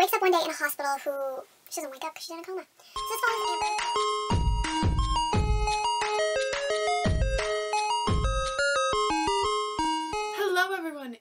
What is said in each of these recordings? wakes up one day in a hospital who... She doesn't wake up because she's in a coma. So this follows Amber...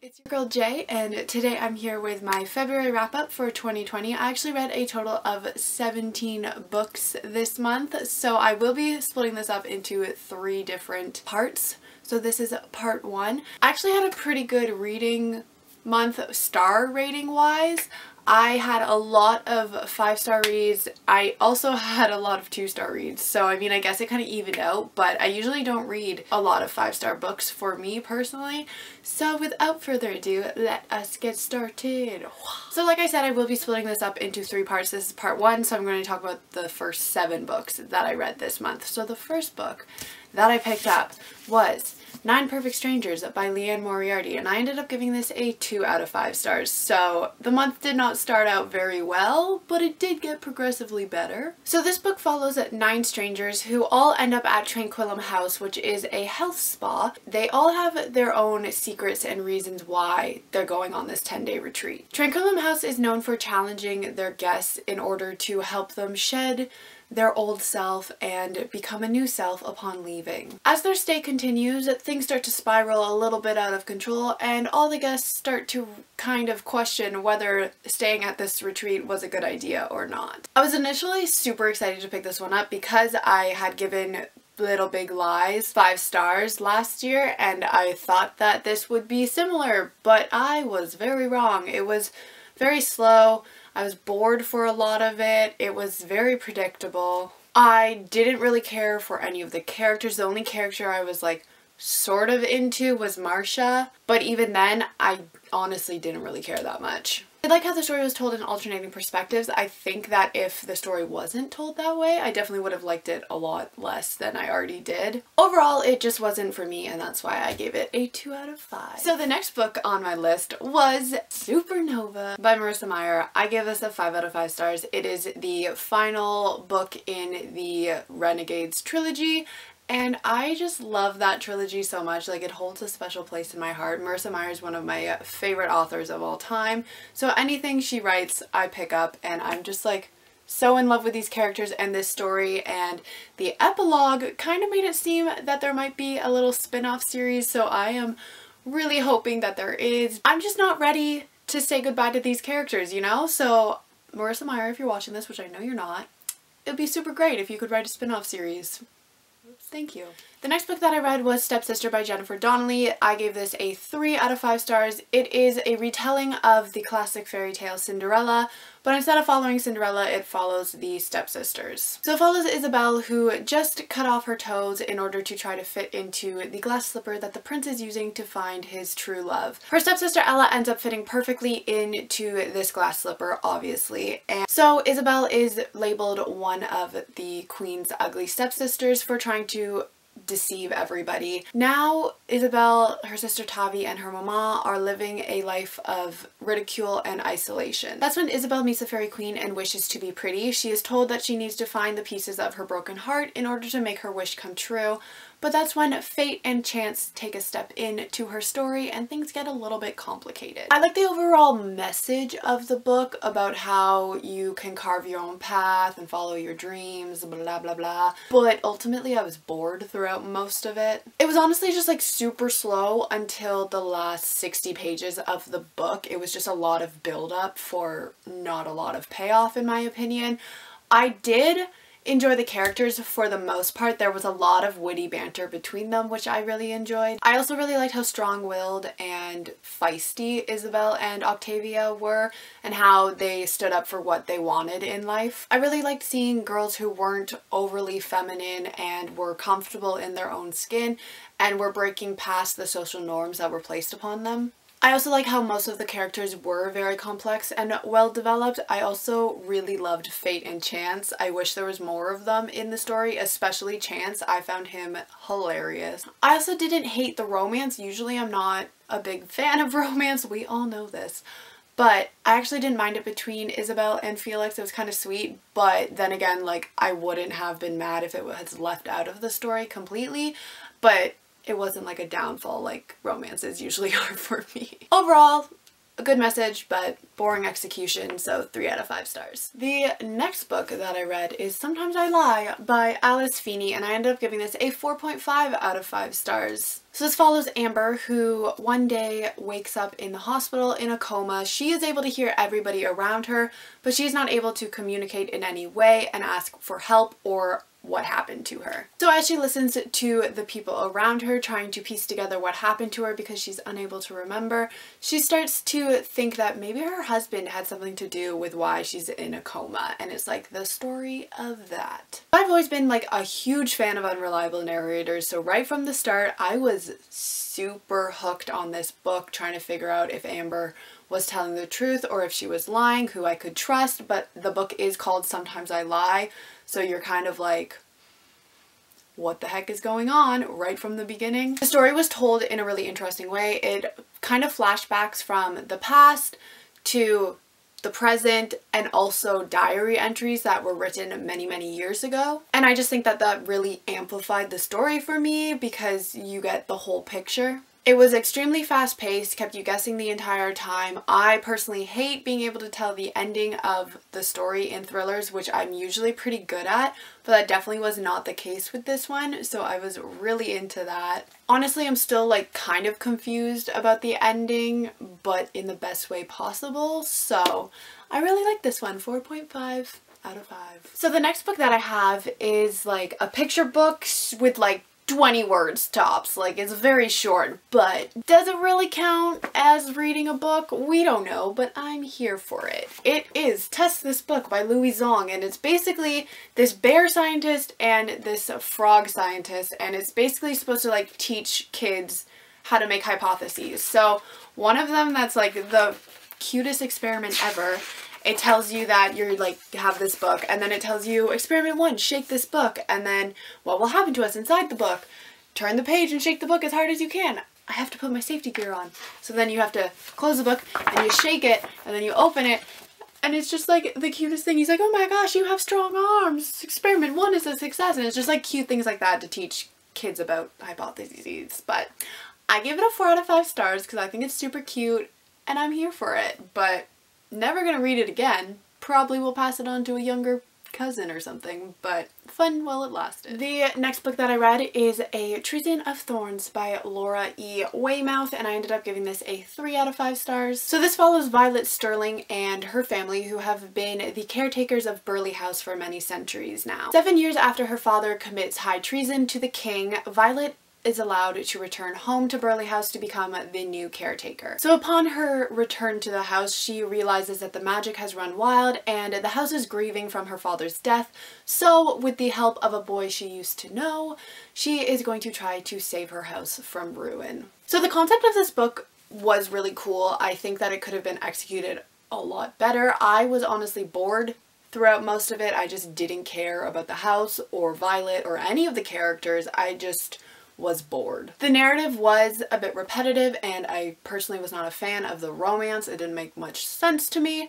It's your girl Jay, and today I'm here with my February wrap-up for 2020. I actually read a total of 17 books this month, so I will be splitting this up into 3 different parts. So this is part 1. I actually had a pretty good reading month star rating wise. I had a lot of 5-star reads. I also had a lot of 2-star reads, so I mean I guess it kind of evened out, but I usually don't read a lot of 5-star books for me personally. So without further ado, let us get started. So like I said, I will be splitting this up into 3 parts. This is part 1, so I'm going to talk about the first 7 books that I read this month. So the first book that I picked up was Nine Perfect Strangers by Liane Moriarty, and I ended up giving this a 2 out of 5 stars. So the month did not start out very well, but it did get progressively better. So this book follows 9 strangers who all end up at Tranquillum House, which is a health spa. They all have their own secrets and reasons why they're going on this 10-day retreat. Tranquillum House is known for challenging their guests in order to help them shed their old self and become a new self upon leaving. As their stay continues, things start to spiral a little bit out of control, and all the guests start to kind of question whether staying at this retreat was a good idea or not. I was initially super excited to pick this one up because I had given Little Big Lies 5 stars last year, and I thought that this would be similar, but I was very wrong. It was very slow. I was bored for a lot of it. It was very predictable. I didn't really care for any of the characters. The only character I was like sort of into was Marcia, but even then I honestly didn't really care that much. I like how the story was told in alternating perspectives. I think that if the story wasn't told that way, I definitely would have liked it a lot less than I already did. Overall, it just wasn't for me, and that's why I gave it a 2 out of 5. So the next book on my list was Supernova by Marissa Meyer. I gave this a 5 out of 5 stars. It is the final book in the Renegades trilogy, and I just love that trilogy so much. Like, it holds a special place in my heart. Marissa Meyer is one of my favorite authors of all time. So anything she writes, I pick up, and I'm just like so in love with these characters and this story, and the epilogue kind of made it seem that there might be a little spin-off series, so I am really hoping that there is. I'm just not ready to say goodbye to these characters, you know? So Marissa Meyer, if you're watching this, which I know you're not, it'd be super great if you could write a spin-off series. Thank you. The next book that I read was Stepsister by Jennifer Donnelly. I gave this a 3 out of 5 stars. It is a retelling of the classic fairy tale Cinderella, but instead of following Cinderella, it follows the stepsisters. So it follows Isabel, who just cut off her toes in order to try to fit into the glass slipper that the prince is using to find his true love. Her stepsister Ella ends up fitting perfectly into this glass slipper, obviously, and so Isabel is labeled one of the queen's ugly stepsisters for trying to deceive everybody. Now Isabel, her sister Tavi, and her mama are living a life of ridicule and isolation. That's when Isabel meets the fairy queen and wishes to be pretty. She is told that she needs to find the pieces of her broken heart in order to make her wish come true, but that's when fate and chance take a step in to her story and things get a little bit complicated. I like the overall message of the book about how you can carve your own path and follow your dreams, blah blah blah, but ultimately I was bored throughout most of it. It was honestly just like super slow until the last 60 pages of the book. It was just a lot of build up for not a lot of payoff, in my opinion. I did enjoy the characters for the most part. There was a lot of witty banter between them, which I really enjoyed. I also really liked how strong-willed and feisty Isabel and Octavia were, and how they stood up for what they wanted in life. I really liked seeing girls who weren't overly feminine and were comfortable in their own skin and were breaking past the social norms that were placed upon them. I also like how most of the characters were very complex and well developed. I also really loved Fate and Chance. I wish there was more of them in the story, especially Chance. I found him hilarious. I also didn't hate the romance. Usually I'm not a big fan of romance, we all know this, but I actually didn't mind it between Isabel and Felix. It was kind of sweet, but then again, like, I wouldn't have been mad if it was left out of the story completely, but it wasn't like a downfall like romances usually are for me. Overall, A good message, but boring execution, so 3 out of 5 stars. The next book that I read is Sometimes I Lie by Alice Feeney, and I ended up giving this a 4.5 out of 5 stars. So this follows Amber, who one day wakes up in the hospital in a coma. She is able to hear everybody around her, but she's not able to communicate in any way and ask for help or what happened to her. So as she listens to the people around her trying to piece together what happened to her because she's unable to remember, she starts to think that maybe her husband had something to do with why she's in a coma, and it's like the story of that. I've always been like a huge fan of unreliable narrators, so right from the start I was super hooked on this book, trying to figure out if Amber was telling the truth or if she was lying, who I could trust. But the book is called Sometimes I Lie, so you're kind of like, what the heck is going on right from the beginning? The story was told in a really interesting way. It kind of flashbacks from the past to the present, and also diary entries that were written many, many years ago. And I just think that that really amplified the story for me because you get the whole picture. It was extremely fast-paced, kept you guessing the entire time. I personally hate being able to tell the ending of the story in thrillers, which I'm usually pretty good at, but that definitely was not the case with this one, so I was really into that. Honestly, I'm still like kind of confused about the ending, but in the best way possible, so I really like this one, 4.5 out of 5. So the next book that I have is like a picture book with like 20 words tops, like it's very short, but does it really count as reading a book? We don't know, but I'm here for it. It is Test This Book by Louie Zong, and it's basically this bear scientist and this frog scientist, and it's basically supposed to like teach kids how to make hypotheses. So one of them that's like the cutest experiment ever, it tells you that you're like, have this book, and then it tells you experiment 1, shake this book, and then what will happen to us inside the book? Turn the page and shake the book as hard as you can. I have to put my safety gear on. So then you have to close the book and you shake it and then you open it, and it's just like the cutest thing. He's like, oh my gosh, you have strong arms. Experiment 1 is a success. And it's just like cute things like that to teach kids about hypotheses. But I give it a 4 out of 5 stars because I think it's super cute and I'm here for it. But never gonna read it again. Probably will pass it on to a younger cousin or something, but fun while it lasted. The next book that I read is A Treason of Thorns by Laura E. Weymouth, and I ended up giving this a 3 out of 5 stars. So this follows Violet Sterling and her family, who have been the caretakers of Burley House for many centuries now. 7 years after her father commits high treason to the king, Violet is allowed to return home to Burley House to become the new caretaker. So upon her return to the house, she realizes that the magic has run wild and the house is grieving from her father's death. So with the help of a boy she used to know, she is going to try to save her house from ruin. So the concept of this book was really cool. I think that it could have been executed a lot better. I was honestly bored throughout most of it. I just didn't care about the house or Violet or any of the characters. I just was bored. The narrative was a bit repetitive, and I personally was not a fan of the romance. It didn't make much sense to me,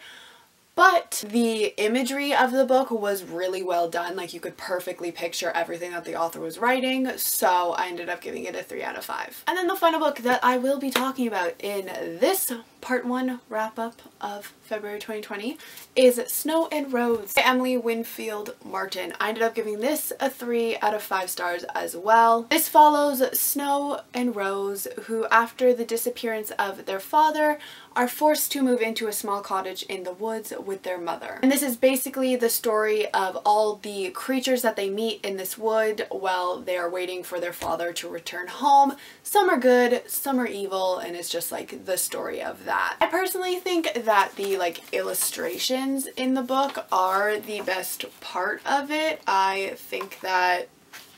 but the imagery of the book was really well done. Like, you could perfectly picture everything that the author was writing, so I ended up giving it a 3 out of 5. And then the final book that I will be talking about in this part 1 wrap-up of February 2020 is Snow and Rose by Emily Winfield Martin. I ended up giving this a 3 out of 5 stars as well. This follows Snow and Rose, who after the disappearance of their father are forced to move into a small cottage in the woods with their mother. And this is basically the story of all the creatures that they meet in this wood while they are waiting for their father to return home. Some are good, some are evil, and it's just like the story of that. I personally think that the like illustrations in the book are the best part of it. I think that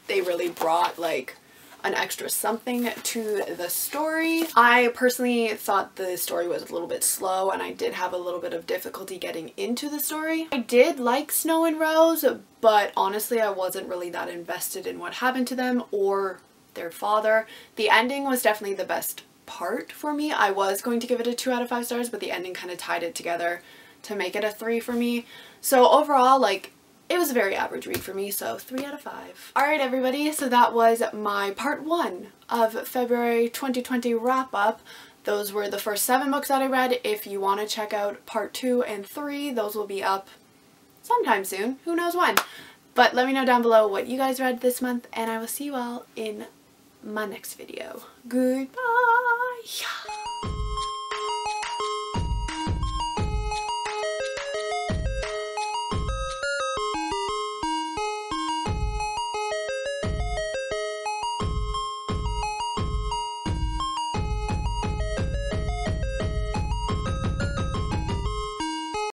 they really brought like an extra something to the story. I personally thought the story was a little bit slow, and I did have a little bit of difficulty getting into the story. I did like Snow and Rose, but honestly I wasn't really that invested in what happened to them or their father. The ending was definitely the best part for me. I was going to give it a 2 out of 5 stars, but the ending kind of tied it together to make it a 3 for me. So overall, like, it was a very average read for me, so 3 out of 5. Alright everybody, so that was my part 1 of February 2020 wrap-up. Those were the first 7 books that I read. If you want to check out part 2 and 3, those will be up sometime soon. Who knows when? But let me know down below what you guys read this month, and I will see you all in my next video. Goodbye!